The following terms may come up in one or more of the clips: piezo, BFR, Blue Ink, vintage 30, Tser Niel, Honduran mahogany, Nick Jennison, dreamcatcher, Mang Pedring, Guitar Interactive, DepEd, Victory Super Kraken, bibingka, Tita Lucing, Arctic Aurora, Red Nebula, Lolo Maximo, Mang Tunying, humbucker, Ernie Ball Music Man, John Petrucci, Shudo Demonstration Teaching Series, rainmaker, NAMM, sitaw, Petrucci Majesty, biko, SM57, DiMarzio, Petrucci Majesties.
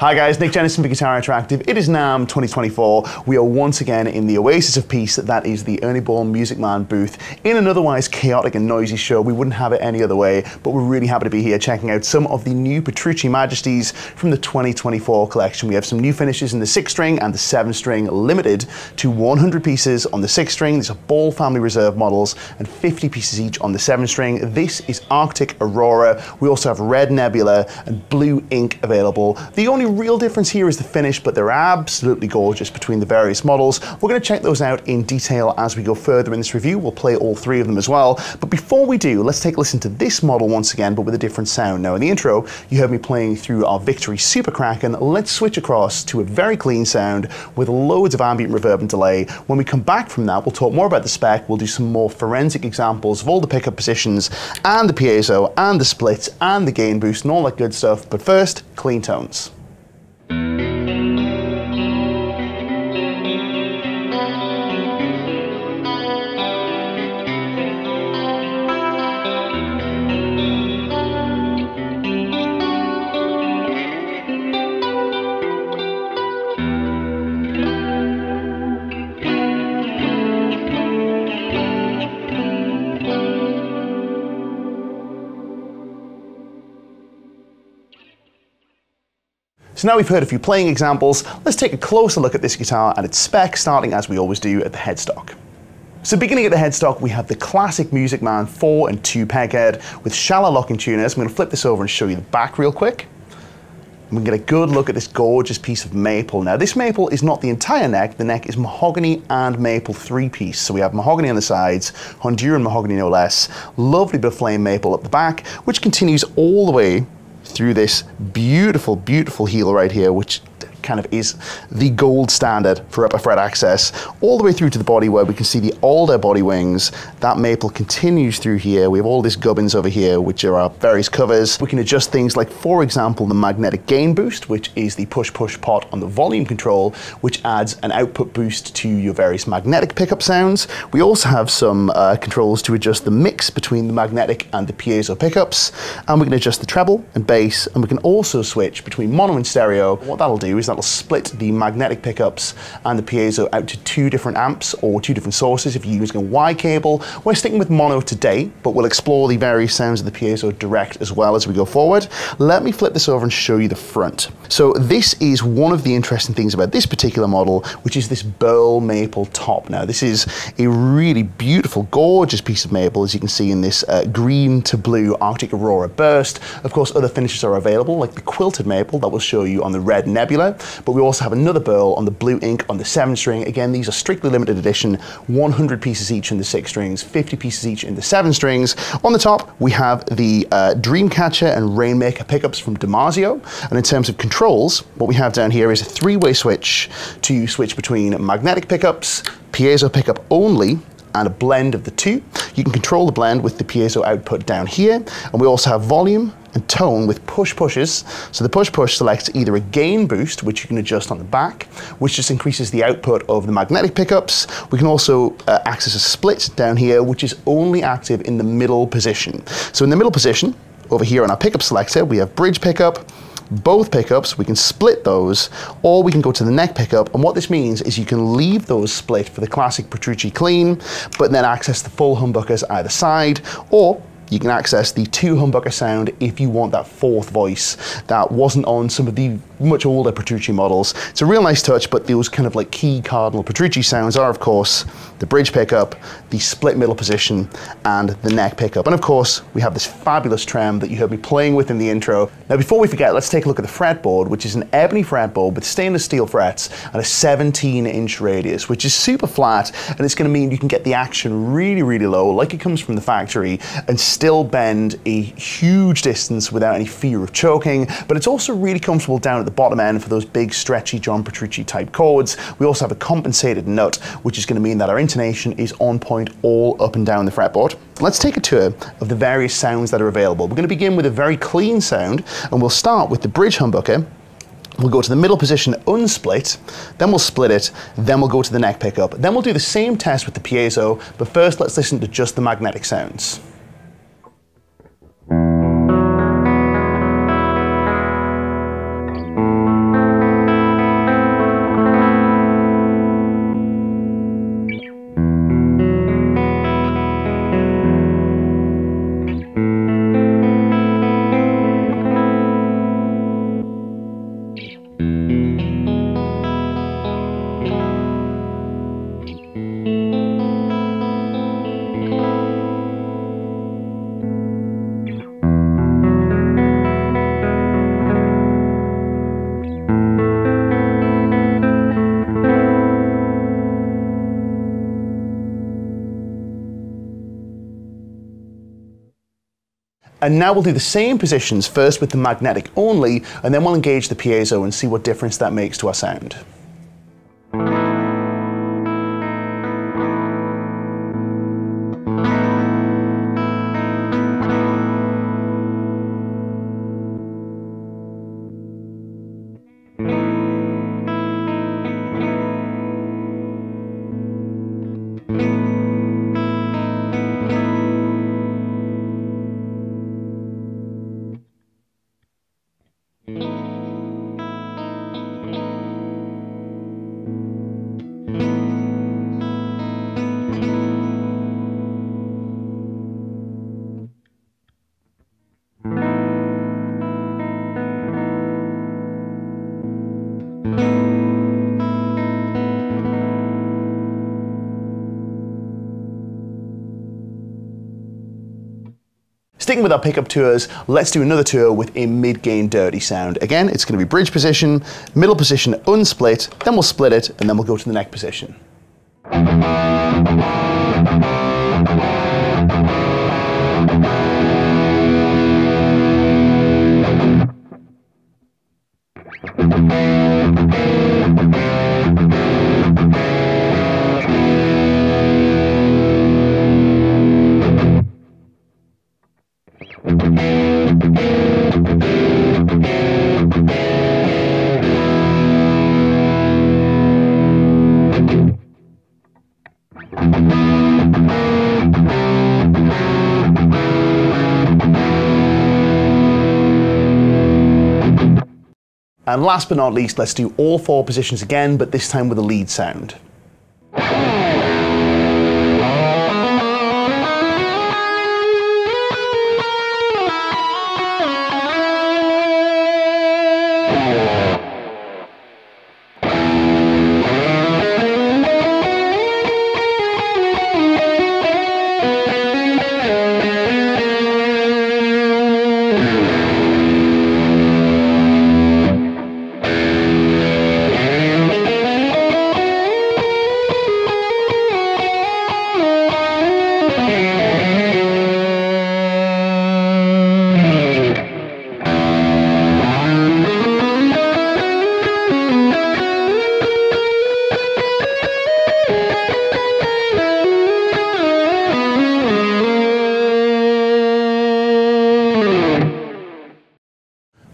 Hi guys, Nick Jennison for Guitar Interactive. It is NAMM 2024. We are once again in the oasis of peace that is the Ernie Ball Music Man booth. In an otherwise chaotic and noisy show, we wouldn't have it any other way, but we're really happy to be here checking out some of the new Petrucci Majesties from the 2024 collection. We have some new finishes in the 6-string and the 7-string, limited to 100 pieces on the 6-string. These are Ball Family Reserve models, and 50 pieces each on the 7-string. This is Arctic Aurora. We also have Red Nebula and Blue Ink available. The only real difference here is the finish, but they're absolutely gorgeous between the various models. We're going to check those out in detail as we go further in this review. We'll play all three of them as well. But before we do, let's take a listen to this model once again, but with a different sound. Now in the intro, you heard me playing through our Victory Super Kraken. Let's switch across to a very clean sound with loads of ambient reverb and delay. When we come back from that, we'll talk more about the spec. We'll do some more forensic examples of all the pickup positions and the piezo and the splits and the gain boost and all that good stuff. But first, clean tones. So now we've heard a few playing examples, let's take a closer look at this guitar and its spec, starting as we always do at the headstock. So beginning at the headstock, we have the classic Music Man 4 and 2 peghead with shallow locking tuners. I'm going to flip this over and show you the back real quick. We can get a good look at this gorgeous piece of maple. Now this maple is not the entire neck, the neck is mahogany and maple 3-piece. So we have mahogany on the sides, Honduran mahogany no less, lovely bit of flame maple at the back, which continues all the way through this beautiful, beautiful heel right here, which kind of is the gold standard for upper fret access, all the way through to the body where we can see the older body wings. That maple continues through here. We have all these gubbins over here, which are our various covers. We can adjust things like, for example, the magnetic gain boost, which is the push-push-pot on the volume control, which adds an output boost to your various magnetic pickup sounds. We also have some controls to adjust the mix between the magnetic and the piezo pickups, and we can adjust the treble and bass, and we can also switch between mono and stereo. What that'll do is that'll split the magnetic pickups and the piezo out to two different amps or two different sources if you're using a Y cable. We're sticking with mono today, but we'll explore the various sounds of the piezo direct as well as we go forward. Let me flip this over and show you the front. So this is one of the interesting things about this particular model, which is this burl maple top. Now this is a really beautiful, gorgeous piece of maple, as you can see in this green to blue Arctic Aurora burst. Of course, other finishes are available, like the quilted maple that we'll show you on the Red Nebula. But we also have another burl on the Blue Ink on the 7-string. Again, these are strictly limited edition, 100 pieces each in the 6-strings, 50 pieces each in the 7-strings. On the top, we have the Dreamcatcher and Rainmaker pickups from DiMarzio. And in terms of controls, what we have down here is a 3-way switch to switch between magnetic pickups, piezo pickup only, and a blend of the two. You can control the blend with the piezo output down here. And we also have volume and tone with push-pushes. So the push-push selects either a gain boost, which you can adjust on the back, which just increases the output of the magnetic pickups. We can also access a split down here, which is only active in the middle position. So in the middle position, over here on our pickup selector, we have bridge pickup, both pickups, we can split those, or we can go to the neck pickup. And what this means is you can leave those split for the classic Petrucci clean, but then access the full humbuckers either side, or you can access the two humbucker sound if you want that fourth voice that wasn't on some of the much older Petrucci models. It's a real nice touch, but those kind of like key cardinal Petrucci sounds are, of course, the bridge pickup, the split middle position, and the neck pickup. And of course, we have this fabulous trem that you heard me playing with in the intro. Now, before we forget, let's take a look at the fretboard, which is an ebony fretboard with stainless steel frets and a 17-inch radius, which is super flat, and it's gonna mean you can get the action really, really low, like it comes from the factory, and still bend a huge distance without any fear of choking. But it's also really comfortable down at the bottom end for those big stretchy John Petrucci type chords. We also have a compensated nut, which is going to mean that our intonation is on point all up and down the fretboard. Let's take a tour of the various sounds that are available. We're going to begin with a very clean sound, and we'll start with the bridge humbucker. We'll go to the middle position unsplit, then we'll split it, then we'll go to the neck pickup. Then we'll do the same test with the piezo, but first let's listen to just the magnetic sounds. And now we'll do the same positions, first with the magnetic only, and then we'll engage the piezo and see what difference that makes to our sound. Sticking with our pickup tours, let's do another tour with a mid-gain dirty sound. Again, it's going to be bridge position, middle position unsplit, then we'll split it, and then we'll go to the neck position. And last but not least, let's do all four positions again, but this time with a lead sound.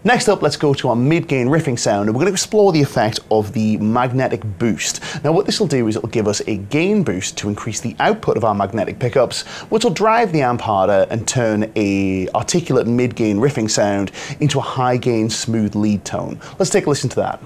Next up, let's go to our mid-gain riffing sound, and we're going to explore the effect of the magnetic boost. Now what this will do is it will give us a gain boost to increase the output of our magnetic pickups, which will drive the amp harder and turn a articulate mid-gain riffing sound into a high-gain smooth lead tone. Let's take a listen to that.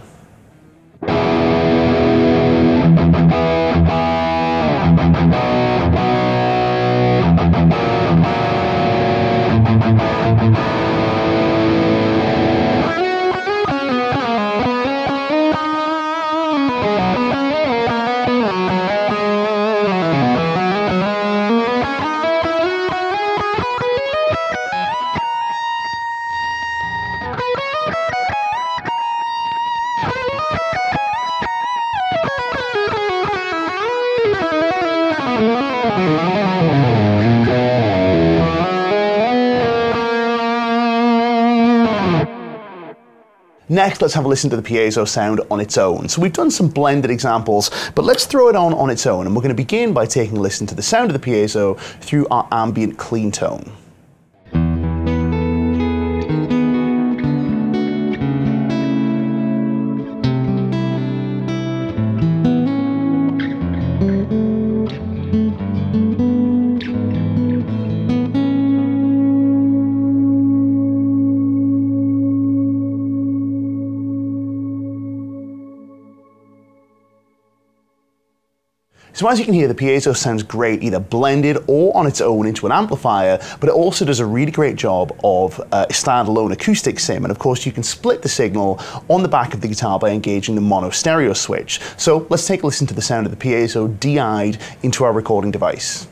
Next, let's have a listen to the piezo sound on its own. So we've done some blended examples, but let's throw it on its own, and we're going to begin by taking a listen to the sound of the piezo through our ambient clean tone. So as you can hear, the piezo sounds great either blended or on its own into an amplifier, but it also does a really great job of standalone acoustic sim, and of course you can split the signal on the back of the guitar by engaging the mono stereo switch. So let's take a listen to the sound of the piezo DI'd into our recording device.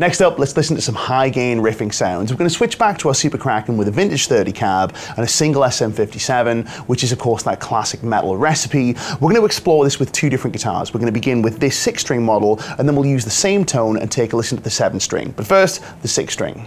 Next up, let's listen to some high gain riffing sounds. We're going to switch back to our Super Kraken with a vintage 30 cab and a single SM57, which is of course that classic metal recipe. We're going to explore this with two different guitars. We're going to begin with this 6-string model, and then we'll use the same tone and take a listen to the 7-string. But first, the 6-string.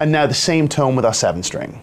And now the same tone with our 7-string.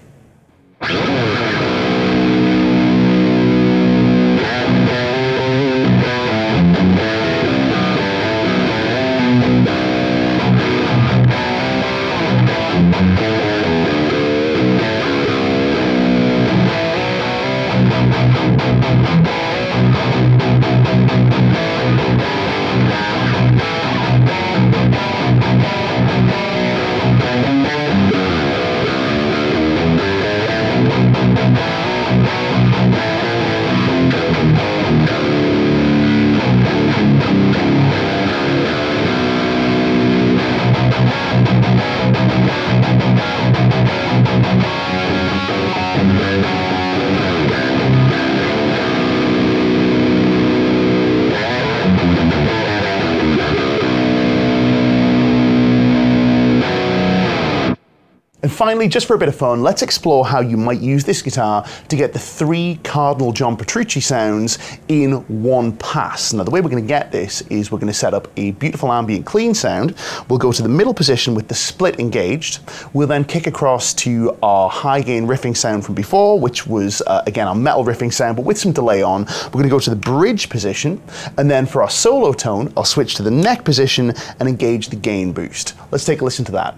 Finally, just for a bit of fun, let's explore how you might use this guitar to get the three cardinal John Petrucci sounds in one pass. Now the way we're going to get this is we're going to set up a beautiful ambient clean sound. We'll go to the middle position with the split engaged. We'll then kick across to our high gain riffing sound from before, which was again our metal riffing sound but with some delay on. We're going to go to the bridge position, and then for our solo tone I'll switch to the neck position and engage the gain boost. Let's take a listen to that.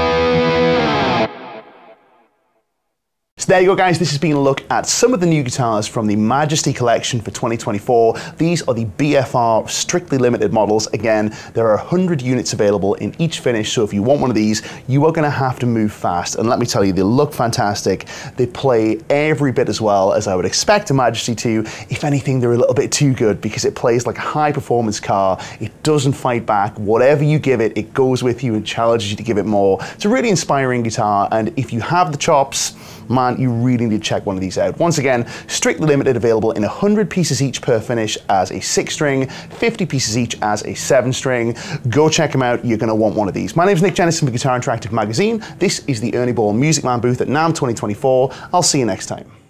There you go, guys, this has been a look at some of the new guitars from the Majesty collection for 2024. These are the BFR strictly limited models. Again, there are 100 units available in each finish, so if you want one of these, you are going to have to move fast. And let me tell you, they look fantastic. They play every bit as well as I would expect a Majesty to. If anything, they're a little bit too good because it plays like a high-performance car. It doesn't fight back. Whatever you give it, it goes with you and challenges you to give it more. It's a really inspiring guitar, and if you have the chops, man, you really need to check one of these out. Once again, strictly limited, available in 100 pieces each per finish as a 6-string, 50 pieces each as a 7-string. Go check them out, you're gonna want one of these. My name's Nick Jennison from Guitar Interactive Magazine. This is the Ernie Ball Music Man booth at NAMM 2024. I'll see you next time.